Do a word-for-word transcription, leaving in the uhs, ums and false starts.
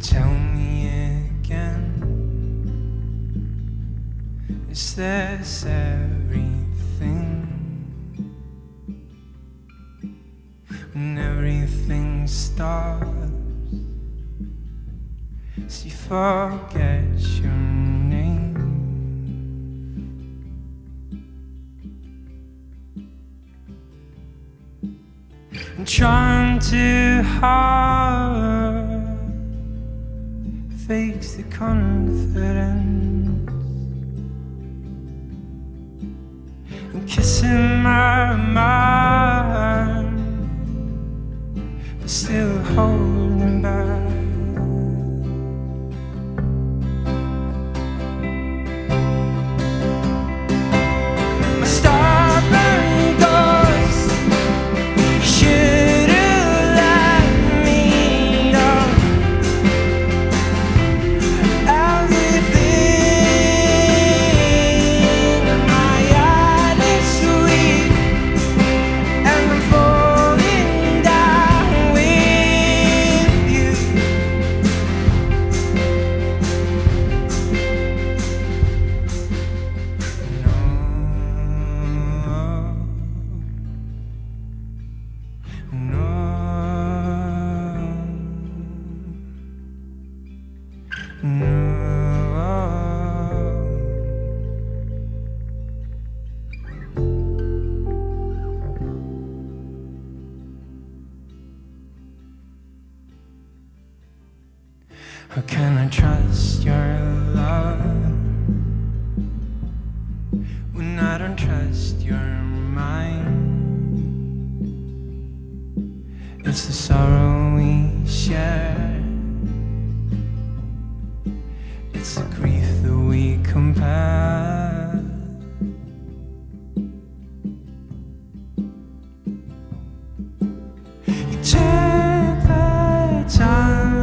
Tell me again, is this everything? When everything stops, so you forget your name. I'm trying too hard, fakes the confidence. I'm kissing my mind, but still holding back. How can I trust your love when I don't trust your mind? It's the sorrow we share, it's the grief that we compare. You take the time .